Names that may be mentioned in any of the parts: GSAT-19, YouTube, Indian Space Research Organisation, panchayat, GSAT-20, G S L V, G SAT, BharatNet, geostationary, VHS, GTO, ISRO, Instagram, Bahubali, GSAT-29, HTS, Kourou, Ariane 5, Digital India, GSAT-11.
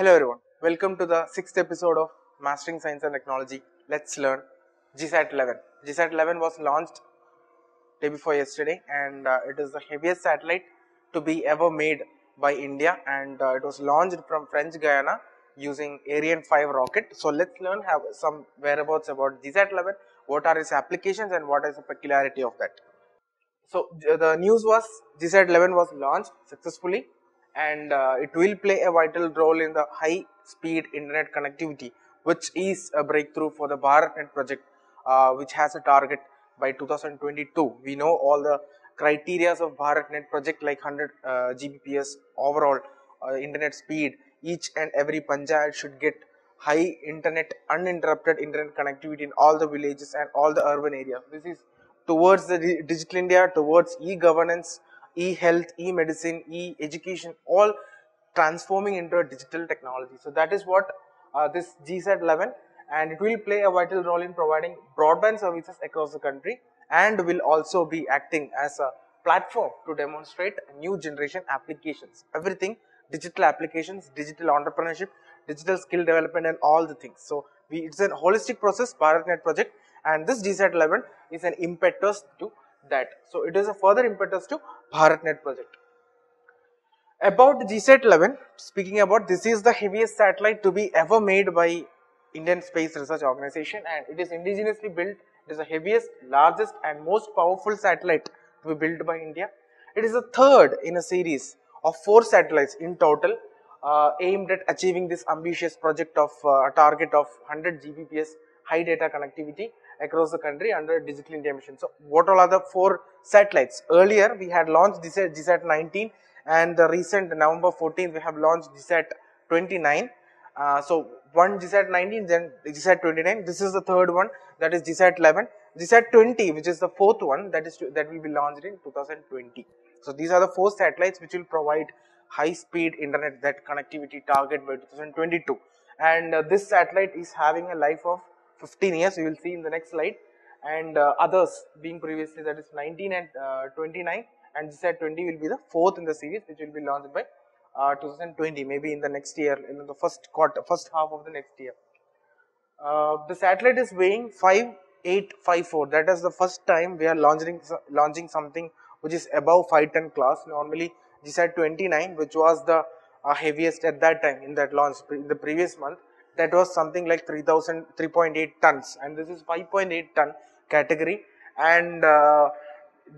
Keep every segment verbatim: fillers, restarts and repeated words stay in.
Hello everyone, welcome to the sixth episode of Mastering Science and Technology. Let's learn G SAT eleven. G SAT eleven was launched day before yesterday, and uh, it is the heaviest satellite to be ever made by India, and uh, it was launched from French Guiana using Ariane five rocket. So let's learn have some whereabouts about G SAT eleven, what are its applications and what is the peculiarity of that. So the news was G SAT eleven was launched successfully, and uh, it will play a vital role in the high speed internet connectivity, which is a breakthrough for the BharatNet project, uh, which has a target by two thousand twenty-two. We know all the criteria of BharatNet project like one hundred uh, G B P S overall uh, internet speed. Each and every panchayat should get high internet, uninterrupted internet connectivity in all the villages and all the urban areas. This is towards the Digital India, towards e-governance, e-health, e-medicine, e-education, all transforming into a digital technology. So that is what uh, this G SAT eleven, and it will play a vital role in providing broadband services across the country, and will also be acting as a platform to demonstrate new generation applications, everything digital applications, digital entrepreneurship, digital skill development and all the things. So we, it's a holistic process, BharatNet project, and this G SAT eleven is an impetus to that. So it is a further impetus to BharatNet project. About the G SAT eleven, speaking about, this is the heaviest satellite to be ever made by Indian Space Research Organisation, and it is indigenously built. It is the heaviest, largest and most powerful satellite to be built by India. It is the third in a series of four satellites in total uh, aimed at achieving this ambitious project of uh, a target of one hundred G B P S high data connectivity across the country under Digital India mission. So what all are the four satellites? Earlier we had launched G SAT nineteen, and the recent November fourteenth we have launched G SAT twenty-nine. Uh, so one G SAT nineteen, then G SAT twenty-nine, this is the third one, that is G SAT eleven. G SAT twenty, which is the fourth one, that is to, that will be launched in two thousand twenty. So these are the four satellites which will provide high speed internet, that connectivity target by two thousand twenty-two, and uh, this satellite is having a life of fifteen years, you will see in the next slide, and uh, others being previously, that is nineteen and uh, twenty-nine, and G SAT twenty will be the fourth in the series, which will be launched by uh, two thousand twenty, maybe in the next year, in the first quarter, first half of the next year. Uh, the satellite is weighing five eight five four, that is the first time we are launching launching something which is above five ton class. Normally G SAT twenty-nine, which was the uh, heaviest at that time in that launch in the previous month, that was something like three thousand three point eight tons, and this is five point eight ton category. And uh,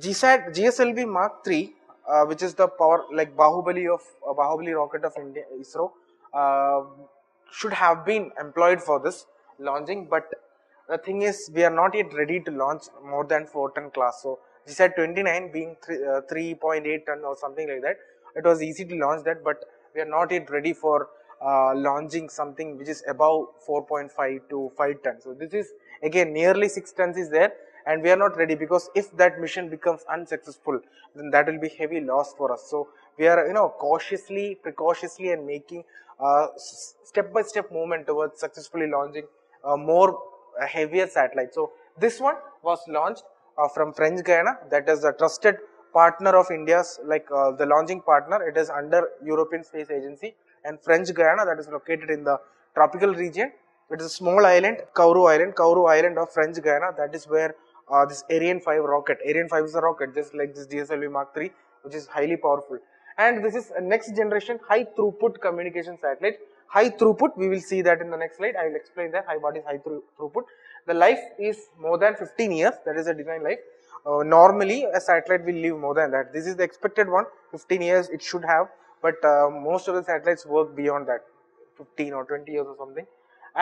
G SAT G S L V Mark three, uh, which is the power like Bahubali of uh, Bahubali rocket of India, ISRO, uh, should have been employed for this launching, but the thing is we are not yet ready to launch more than four ton class. So G SAT twenty-nine being three point eight ton or something like that, it was easy to launch that, but we are not yet ready for uh, launching something which is above four point five to five tons. So this is again nearly six tons is there, and we are not ready, because if that mission becomes unsuccessful, then that will be heavy loss for us. So we are, you know, cautiously, precautiously and making uh, step by step movement towards successfully launching uh, more uh, heavier satellite. So this one was launched Uh, from French Guiana, that is the trusted partner of India's, like uh, the launching partner. It is under European Space Agency, and French Guiana, that is located in the tropical region. It is a small island, Kourou Island, Kourou Island of French Guiana. That is where uh, this Ariane five rocket, Ariane five is a rocket just like this G S L V Mark three, which is highly powerful. And this is a next generation high throughput communication satellite. High throughput, we will see that in the next slide. I will explain that, what is high throughput. The life is more than fifteen years, that is the design life. Uh, normally a satellite will live more than that. This is the expected one, fifteen years it should have, but uh, most of the satellites work beyond that, fifteen or twenty years or something.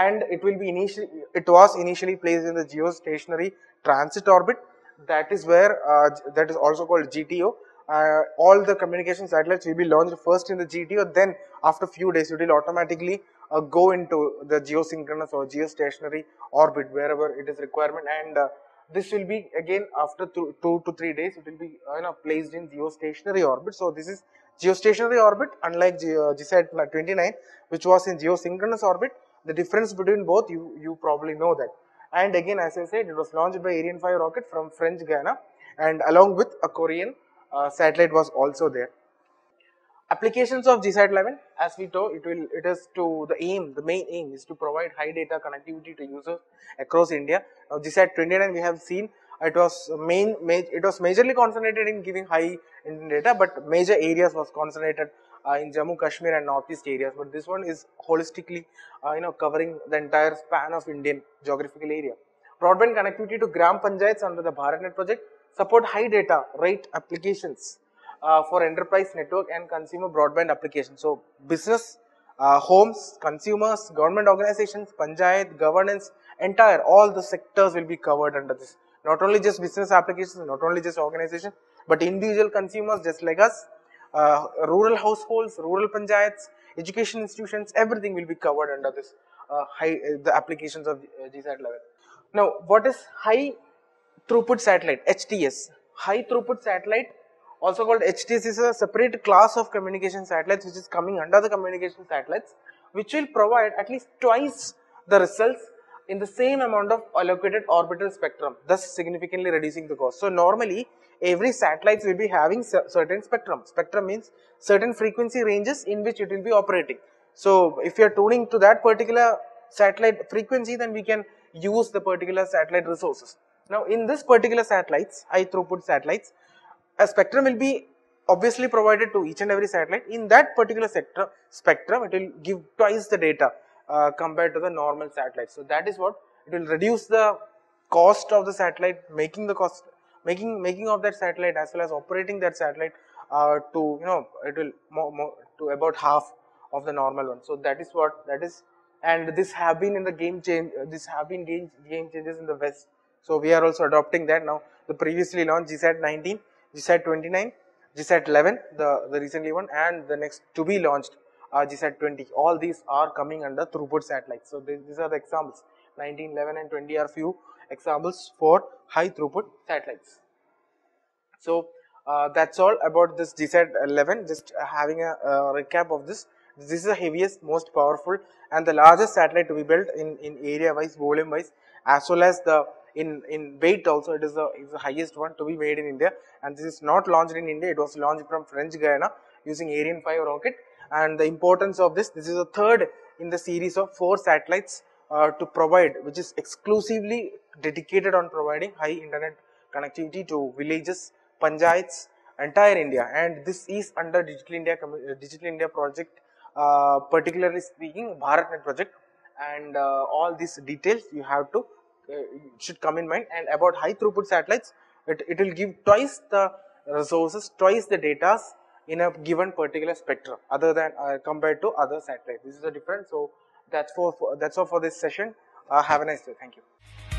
And it will be initially, it was initially placed in the geostationary transit orbit, that is where, uh, that is also called G T O. Uh, all the communication satellites will be launched first in the G T O, then after few days it will automatically Uh, go into the geosynchronous or geostationary orbit wherever it is requirement, and uh, this will be again after two, two to three days it will be uh, you know, placed in geostationary orbit. So this is geostationary orbit, unlike G SAT twenty-nine, which was in geosynchronous orbit. The difference between both you you probably know that. And again, as I said, it was launched by Ariane five rocket from French Guiana, and along with a Korean uh, satellite was also there. Applications of G SAT eleven, as we told, it will, it is to the aim, the main aim is to provide high data connectivity to users across India. Now, G SAT twenty-nine we have seen, it was main, it was majorly concentrated in giving high Indian data, but major areas was concentrated uh, in Jammu, Kashmir and Northeast areas. But this one is holistically, uh, you know, covering the entire span of Indian geographical area. Broadband connectivity to Gram Panchayats under the BharatNet project, support high data rate applications. Uh, for enterprise network and consumer broadband applications. So, business, uh, homes, consumers, government organizations, panchayat, governance, entire all the sectors will be covered under this. Not only just business applications, not only just organizations, but individual consumers just like us, uh, rural households, rural panchayats, education institutions, everything will be covered under this uh, high, uh, the applications of uh, G SAT eleven. Now, what is high throughput satellite? H T S. High throughput satellite, also called H T S, is a separate class of communication satellites which is coming under the communication satellites, which will provide at least twice the results in the same amount of allocated orbital spectrum, thus significantly reducing the cost. So, normally every satellite will be having certain spectrum. Spectrum means certain frequency ranges in which it will be operating. So, if you are tuning to that particular satellite frequency, then we can use the particular satellite resources. Now, in this particular satellites, high throughput satellites, a spectrum will be obviously provided to each and every satellite. In that particular sector, spectrum, it will give twice the data uh, compared to the normal satellites. So, that is what it will reduce the cost of the satellite, making the cost, making making of that satellite as well as operating that satellite uh, to, you know, it will more, more to about half of the normal one. So, that is what that is, and this have been in the game change, this have been game, game changes in the West. So, we are also adopting that now. The previously launched G SAT nineteen. G SAT twenty-nine, G SAT eleven, the, the recently one, and the next to be launched uh, G SAT twenty. All these are coming under throughput satellites. So, they, these are the examples. nineteen, eleven and twenty are few examples for high throughput satellites. So, uh, that's all about this G SAT eleven. Just having a uh, recap of this. This is the heaviest, most powerful and the largest satellite to be built in, in area wise, volume wise, as well as the In, in weight also. It is the, is the highest one to be made in India, and this is not launched in India. It was launched from French Guiana using Ariane five rocket. And the importance of this, this is the third in the series of four satellites uh, to provide, which is exclusively dedicated on providing high internet connectivity to villages, panchayats, entire India. And this is under Digital India, Digital India project, uh, particularly speaking BharatNet project. And uh, all these details you have to should come in mind. And about high throughput satellites, it, it will give twice the resources, twice the data in a given particular spectrum other than uh, compared to other satellites. This is the difference. So, that's for, for that's all for this session. Uh, have a nice day. Thank you.